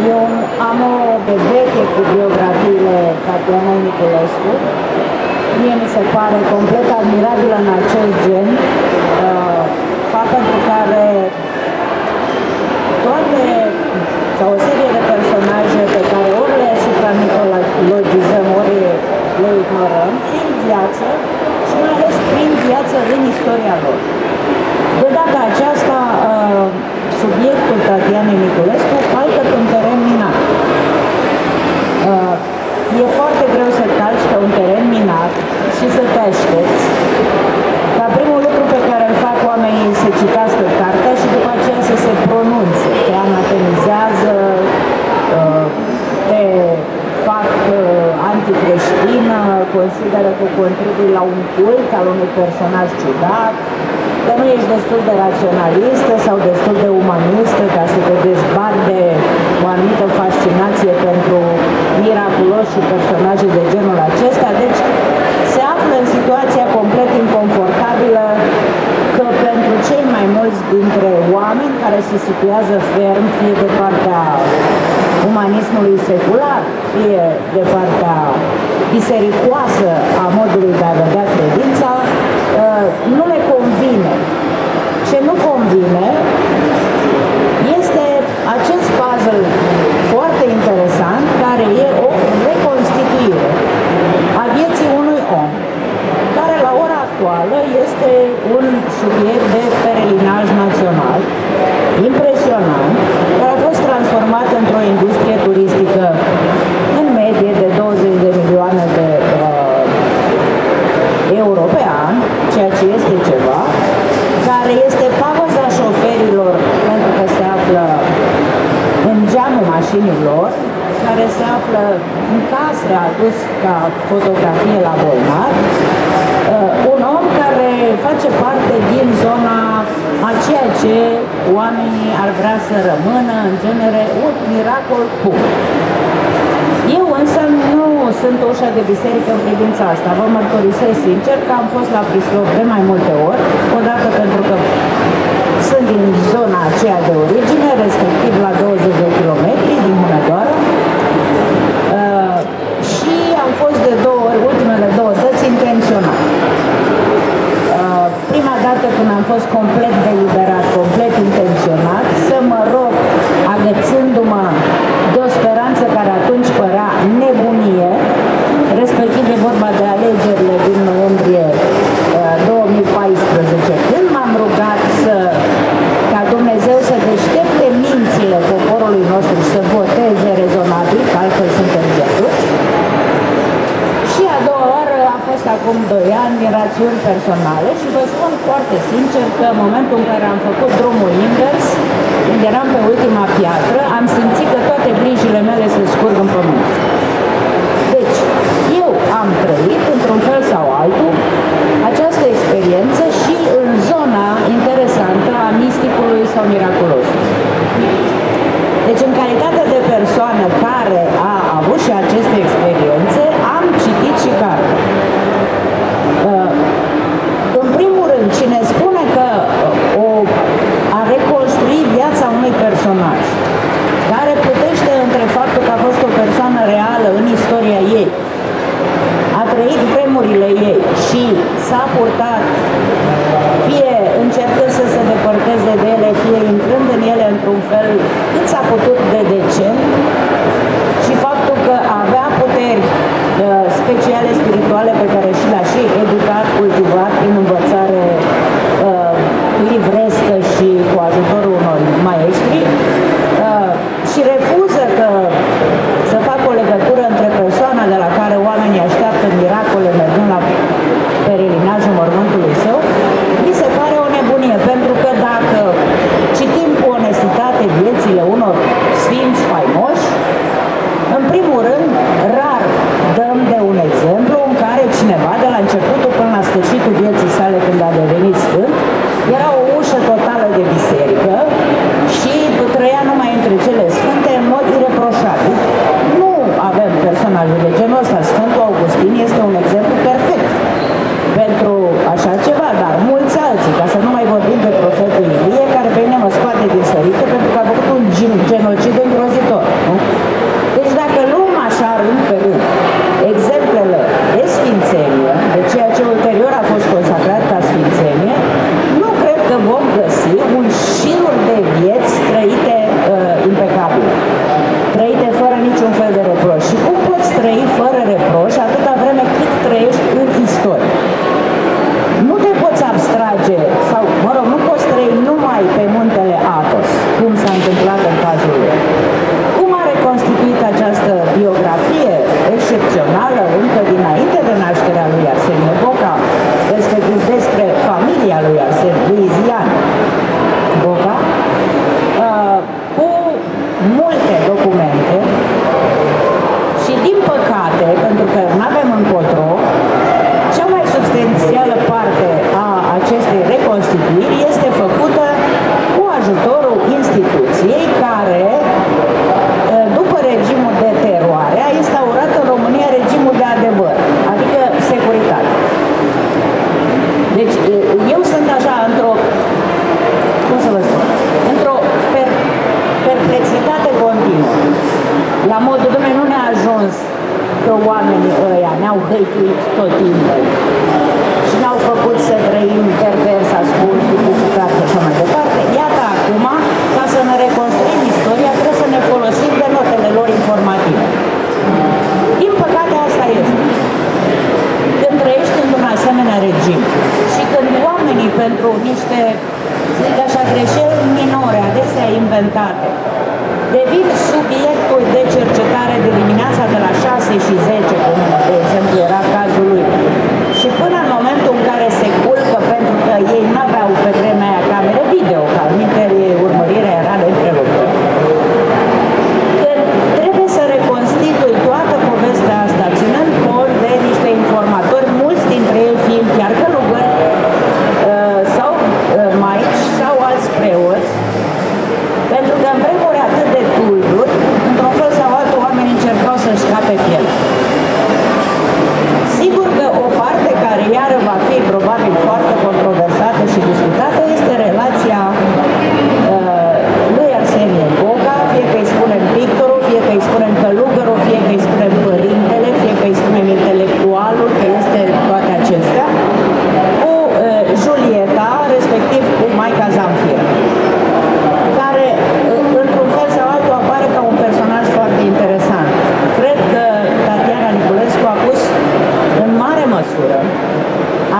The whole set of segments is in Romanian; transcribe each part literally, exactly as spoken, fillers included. Eu am o vedeche cu biografiile Tatiana Niculescu. Mie mi se pare complet admirabilă în acest gen, uh, fapt pentru care toate sau o serie de personaje pe care ori le supramitologizăm, ori le ignorăm, prin viață și mai ales prin viață din istoria lor. De data aceasta, uh, subiectul Tatianei Niculescu calcă pe un teren minat. Uh, e foarte greu să calci pe un teren minat și să te aștepți ca primul lucru pe care îl fac oamenii să citească cartea și după aceea să se pronunțe. Te anatemizează, uh, te fac uh, anticreștină, consideră că contribui la un cult al unui personaj ciudat, că nu ești destul de raționalistă sau destul de umanistă ca să te dezbari de o anumită fascinație pentru miraculos și personaje de genul acesta. Deci se află în situația complet inconfortabilă că pentru cei mai mulți dintre oameni care se situează ferm, fie de partea umanismului secular, fie de partea bisericoasă a modului de a vedea credința, nu le convine. Ce nu convine este acest puzzle foarte interesant care e o reconstituire a vieții unui om, care la ora actuală este un subiect de pelerinaj național impresionant, care a fost transformat într-o industrie turistică în medie de douăzeci de milioane de euro pe an, ceea ce este ceva, care este pavăza șoferilor pentru că se află în geamul mașinilor, care se află în casă adus ca fotografie la bolnav, un om care face parte din zona a ceea ce oamenii ar vrea să rămână, în genere, un miracol pur. Eu însă nu sunt ușa de biserică în privința asta. Vă mărturisesc sincer că am fost la Prislop de mai multe ori, odată pentru că sunt din zona aceea de origine, respectiv la douăzeci de kilometri din Hunedoara, uh, și am fost de două ori, ultimele două dăți, intenționat. Uh, prima dată când am fost complet deliberat, complet intenționat, să mă rog, agățându-mă de o speranță care atunci părea nebunie, respectiv e vorba de alegerile din noiembrie două mii paisprezece, când m-am rugat să, ca Dumnezeu să deștepte mințile poporului nostru și să voteze rezonabil, că altfel suntem pierduți. Și a doua oară a fost acum doi ani, din rațiuni personale, și vă spun foarte sincer că în momentul în care am făcut drumul invers, când eram pe ultima piatră, am simțit că toate grijile mele se scurg în pământ. Deci, eu am trăit, într-un fel sau altul, această experiență și în zona interesantă a misticului sau miraculosului. Deci, în calitate de persoană care a avut și aceste experiențe, am citit și cartea. În primul rând, cine spune că o viața unui personaj care putește între faptul că a fost o persoană reală în istoria ei, a trăit vremurile ei și s-a purtat, fie încercând să se depărteze de ele, fie intrând în ele într-un fel cât s-a putut de decent, multe documente și, din păcate, pentru că nu avem încotro, cea mai substanțială parte a acestei reconstituiri este făcută cu ajutorul instituției care, după regimul de teroare, a instaurat în România regimul de adevăr, adică securitate. Deci, eu sunt așa într-o, cum să vă spun, într-o per perplexitate continuă. La modul, Dumnezeu, nu ne-a ajuns că oamenii ăia ne-au hăituit tot timpul și ne-au făcut să trăim pervers, ascuns, cu bucate și așa mai departe. Iată acum, ca să ne reconstruim istoria, trebuie să ne folosim de notele lor informative. Din păcate, asta este. Când trăiești într-un asemenea regim și când oamenii, pentru niște, zic așa, greșeli minore, adesea inventate, devin subiectul de cercetare de dimineața de la șase și zece, cum de exemplu era cazul lui, și până în momentul în care se culcă, pentru că ei n-aveau pe vremea aia camere video, că altfel urmărirea era de întreruptă. Când trebuie să reconstitui toată povestea asta, ținând cont de niște informatori, mulți dintre ei fiind chiar călugări sau maici sau alți preoți, pentru că în vremuri atât de tulburi, într-un fel sau altul, oamenii încercau să-și scape pielea. Sigur că o parte care iară va fi probabil foarte controversată și discutată este relația uh, lui Arsenie Goga, fie că îi spunem pictorul, fie că îi spunem călugărul, fie că îi spunem părintele, fie că îi spunem intelectualul, că este toate acestea, cu uh, Julieta, respectiv cu Maica Zamfir, care într-un fel sau altul apare ca un personaj foarte interesant. Cred că Tatiana Niculescu a pus în mare măsură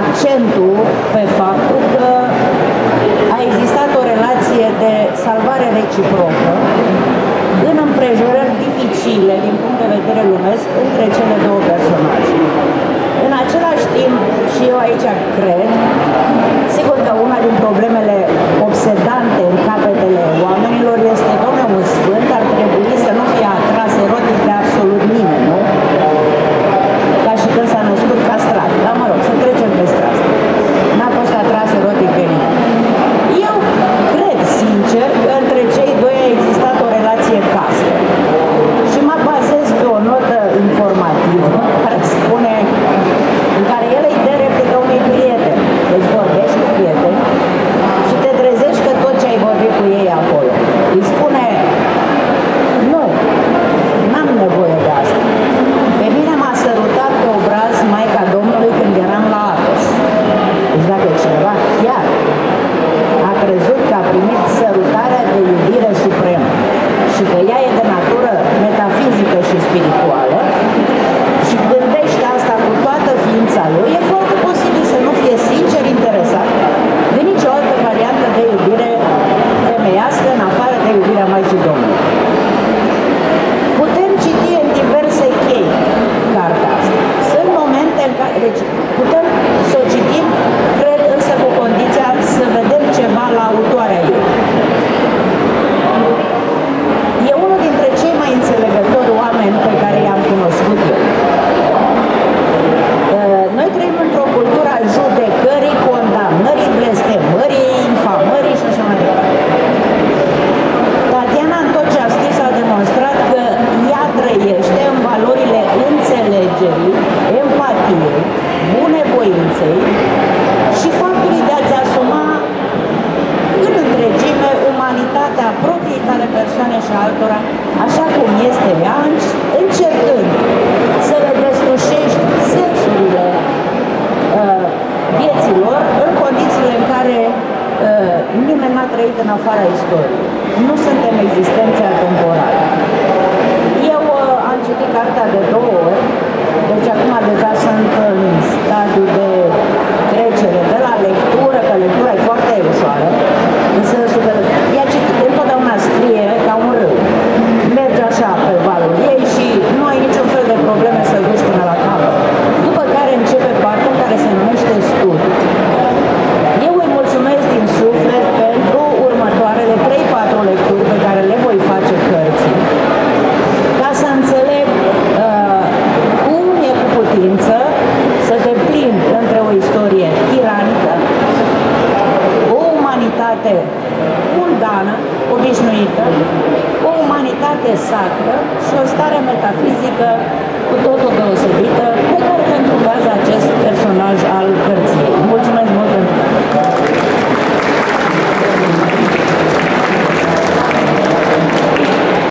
accentul pe faptul că a existat o relație de salvare reciprocă în împrejurări dificile din punct de vedere lumesc între cele două personaje. În același timp, și eu aici cred, sigur că una din problemele obsedante în capetele oamenilor este, domne, un sfânt ar trebui să nu fie atras erotic de absolut nimeni, nu? Ca și când s-a născut castrat, dar mă rog, să trecem peste asta. N-a fost atras erotic de nimeni. Eu cred, sincer, că între cei doi a existat o relație casă. Și mă bazez pe o notă informativă care spune, în care el îi dă replică unui prieten. Deci vorbești cu prieteni și te trezești că tot ce ai vorbit cu ei acolo. Îi spune, nu, n-am nevoie de asta. Pe mine m-a sărutat pe obraz Maica Domnului când eram la Atos. Deci dacă cineva chiar a crezut că a primit sărutarea de iubire supremă și că ea e de natură metafizică și spirituală, și gândește asta cu toată ființa lui, e foarte posibil să nu fie sincer interesat de nicio altă variantă de iubire femeiască în afară de iubirea Maicii Domnului. Putem citi în diverse chei cartea asta. Sunt momente în care... Deci putem să o citim, cred, însă cu condiția să vedem ceva la autoarea ei. E unul dintre cei mai înțelegători oameni pe care i-am cunoscut eu. Noi trăim într-o cultură a judecării, condamnării, blestemării, infamării și așa mai departe. Tatiana, în tot ce a scris, a demonstrat că ea trăiește în valorile înțelegerii, empatiei, bunăvoinței și faptului de a-ți asuma în întregime umanitatea propriei tale persoane și altora, așa cum este ea, încercând să le deslușești sensurile uh, vieților în condițiile în care uh, nimeni n-a trăit în afara istoriei. Nu suntem existențe atemporale. Eu uh, am citit cartea de două ori, deci acum deja sunt în stadiu de trecere de la lectură, că lectura e foarte ușoară, în sensul că ea citită întotdeauna scrie ca un râu. Merge așa pe valul ei și nu ai niciun fel de probleme să duci până la capăt. După care începe partea care se numește studii. Eu îi mulțumesc din suflet pentru următoarele trei-patru lecturi pe care le voi face, că sacră și o stare metafizică cu